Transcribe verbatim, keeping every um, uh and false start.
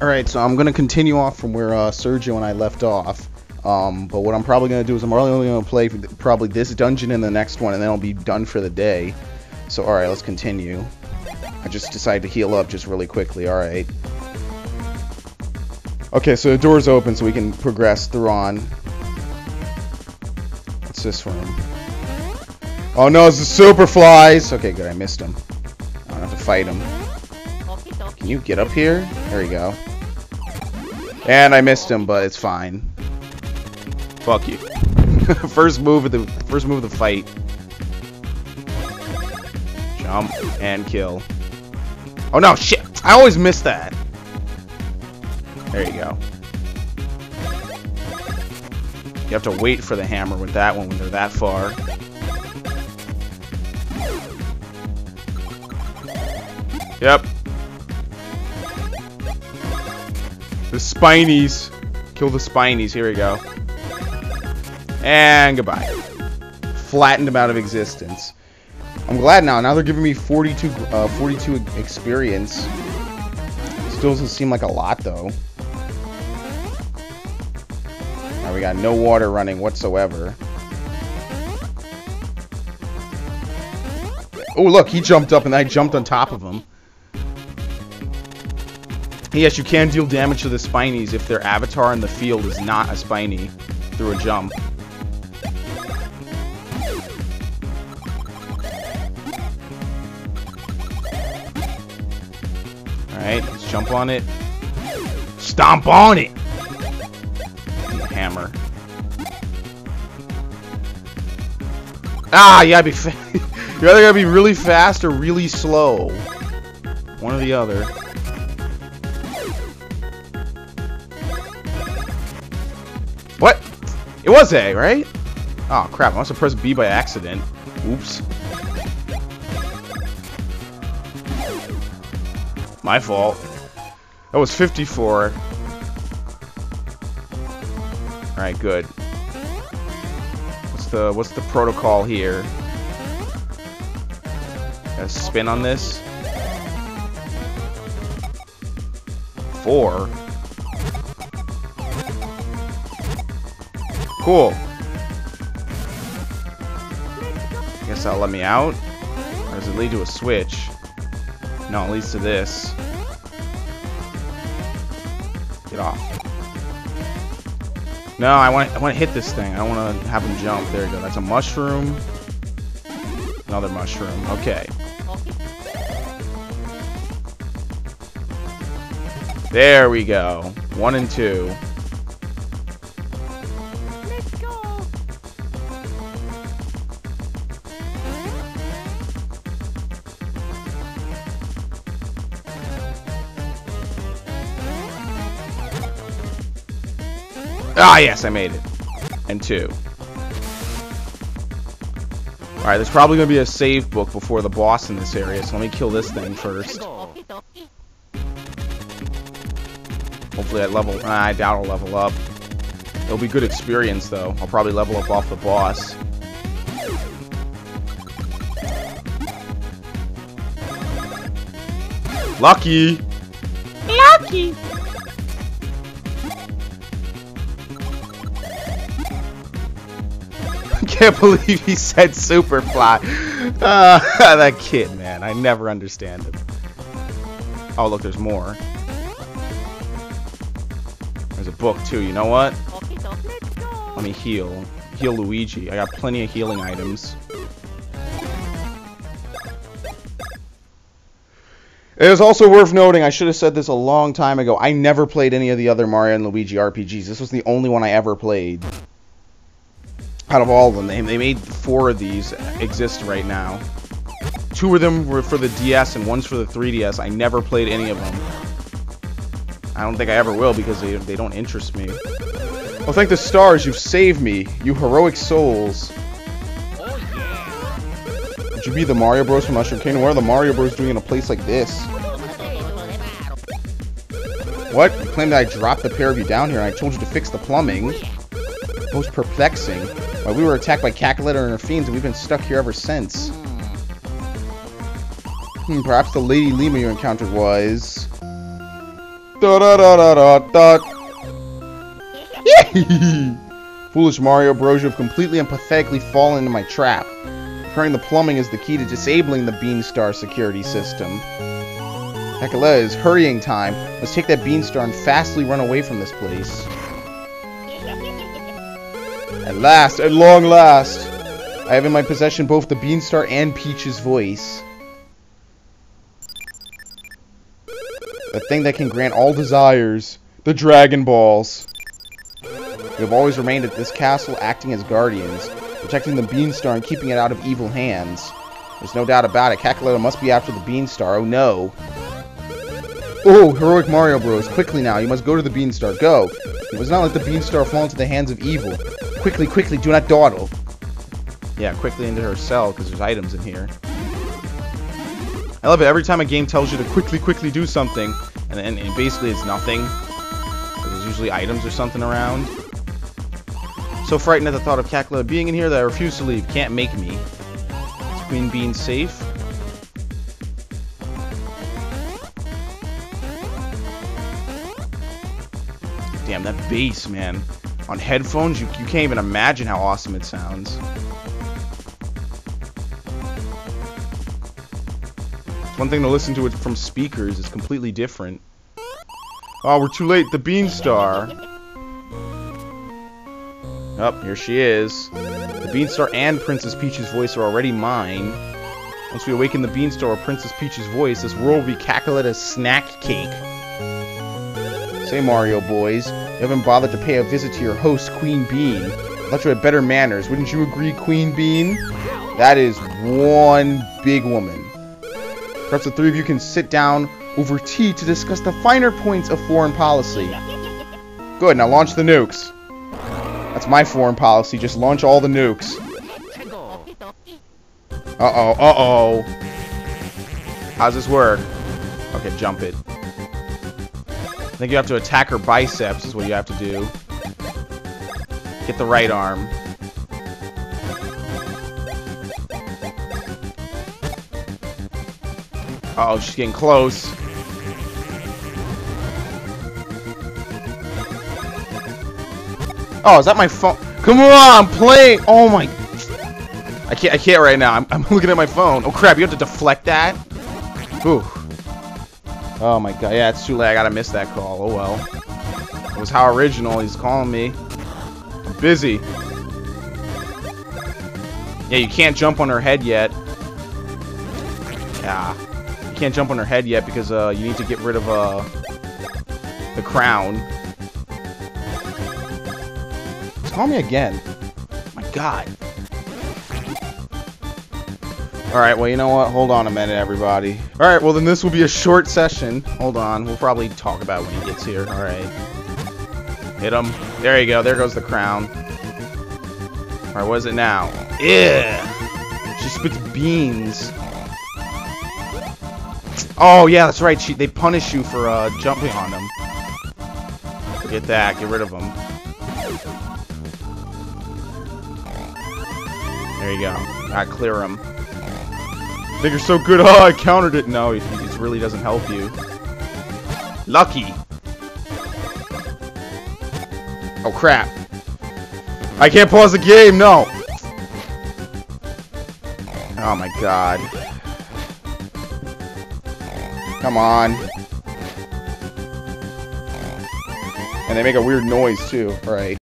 Alright, so I'm going to continue off from where uh, Sergio and I left off. Um, but what I'm probably going to do is I'm only going to play probably this dungeon and the next one, and then I'll be done for the day. So, alright, let's continue. I just decided to heal up just really quickly, alright. Okay, so the door's open so we can progress through on. What's this room? Oh no, it's the super flies! Okay, good, I missed him. I don't have to fight him. Can you get up here? There we go. And I missed him, but it's fine. Fuck you. First move of the first move of the fight. Jump and kill. Oh no, shit! I always miss that. There you go. You have to wait for the hammer with that one when they're that far. Yep. The spinies. Kill the spinies. Here we go. And goodbye. Flattened them out of existence. I'm glad now. Now they're giving me forty-two, uh, forty-two experience. Still doesn't seem like a lot though. We got no water running whatsoever. Oh, look, he jumped up and I jumped on top of him. Yes, you can deal damage to the spinies if their avatar in the field is not a spiny through a jump. Alright, let's jump on it. Stomp on it! Hammer. Ah, you gotta be fa you either gotta be really fast or really slow. One or the other. What? It was A, right? Oh crap, I must have pressed B by accident. Oops. My fault. That was fifty-four. Alright, good. What's the what's the protocol here? Gotta spin on this. Four. Cool. Guess that'll let me out. Or does it lead to a switch? No, it leads to this. Get off. No, I want I want to hit this thing. I want to have him jump. There you go. That's a mushroom. Another mushroom. Okay. There we go. One and two. Let's go. Ah, yes, I made it. And two. Alright, there's probably going to be a save book before the boss in this area, so let me kill this thing first. Hopefully I level... Ah, I doubt I'll level up. It'll be good experience, though. I'll probably level up off the boss. Lucky! Lucky! I can't believe he said Superfly. Uh, that kid, man. I never understand him. Oh, look, there's more. There's a book, too. You know what? Let me heal. Heal Luigi. I got plenty of healing items. It is also worth noting, I should have said this a long time ago, I never played any of the other Mario and Luigi R P Gs. This was the only one I ever played. Out of all of them, they, they made four of these exist right now. Two of them were for the D S and one's for the three D S. I never played any of them. I don't think I ever will because they, they don't interest me. Well, thank the stars, you've saved me, you heroic souls. Would you be the Mario Bros from Mushroom Kingdom? What are the Mario Bros doing in a place like this? What? You claimed that I dropped the pair of you down here and I told you to fix the plumbing. Most perplexing. Well, we were attacked by Cackletta and her fiends, and we've been stuck here ever since. Hmm, perhaps the Lady Lima you encountered was... Da da da da da da. Foolish Mario Bros, you have completely and pathetically fallen into my trap. Repairing the plumbing is the key to disabling the Bean Star security system. Cackletta is hurrying time. Let's take that Bean Star and fastly run away from this place. At last, at long last, I have in my possession both the Bean Star and Peach's voice. The thing that can grant all desires, the Dragon Balls. We have always remained at this castle, acting as guardians, protecting the Bean Star and keeping it out of evil hands. There's no doubt about it, Cackletta must be after the Bean Star, oh no. Oh, heroic Mario Bros, quickly now, you must go to the Bean Star, go! You must not let the Bean Star fall into the hands of evil. Quickly, quickly, do not dawdle! Yeah, quickly into her cell, because there's items in here. I love it, every time a game tells you to quickly, quickly do something, and, and, and basically it's nothing. There's usually items or something around. So frightened at the thought of Cackletta being in here that I refuse to leave, can't make me. Is Queen Bean safe? Damn, that bass, man. On headphones, you, you can't even imagine how awesome it sounds. One thing to listen to it from speakers is completely different. Oh, we're too late. The Bean Star. Oh, here she is. The Bean Star and Princess Peach's voice are already mine. Once we awaken the Bean Star or Princess Peach's voice, this world will be Cackletta's snack cake. Say, Mario boys, you haven't bothered to pay a visit to your host, Queen Bean. I thought you had better manners. Wouldn't you agree, Queen Bean? That is one big woman. Perhaps the three of you can sit down over tea to discuss the finer points of foreign policy. Good, now launch the nukes. That's my foreign policy, just launch all the nukes. Uh-oh, uh-oh. How's this work? Okay, jump it. I think you have to attack her biceps is what you have to do. Get the right arm. Uh-oh, she's getting close. Oh, is that my phone? Come on, play! Oh my! I can't. I can't right now. I'm, I'm looking at my phone. Oh crap! You have to deflect that. Ooh. Oh my god. Yeah, it's too late. I gotta miss that call. Oh well. It was how original. He's calling me. I'm busy. Yeah, you can't jump on her head yet. Yeah. Can't jump on her head yet because uh, you need to get rid of uh, the crown. Call me again. My god. Alright, well, you know what? Hold on a minute, everybody. Alright, well, then this will be a short session. Hold on. We'll probably talk about when he gets here. Alright. Hit him. There you go. There goes the crown. Alright, what is it now? Yeah. She spits beans. Oh, yeah, that's right. She, they punish you for uh, jumping on them. Get that. Get rid of them. There you go. Alright, clear them. I think you're so good. Oh, I countered it. No, it, it really doesn't help you. Lucky. Oh, crap. I can't pause the game. No. Oh, my God. Come on. And they make a weird noise, too. All right.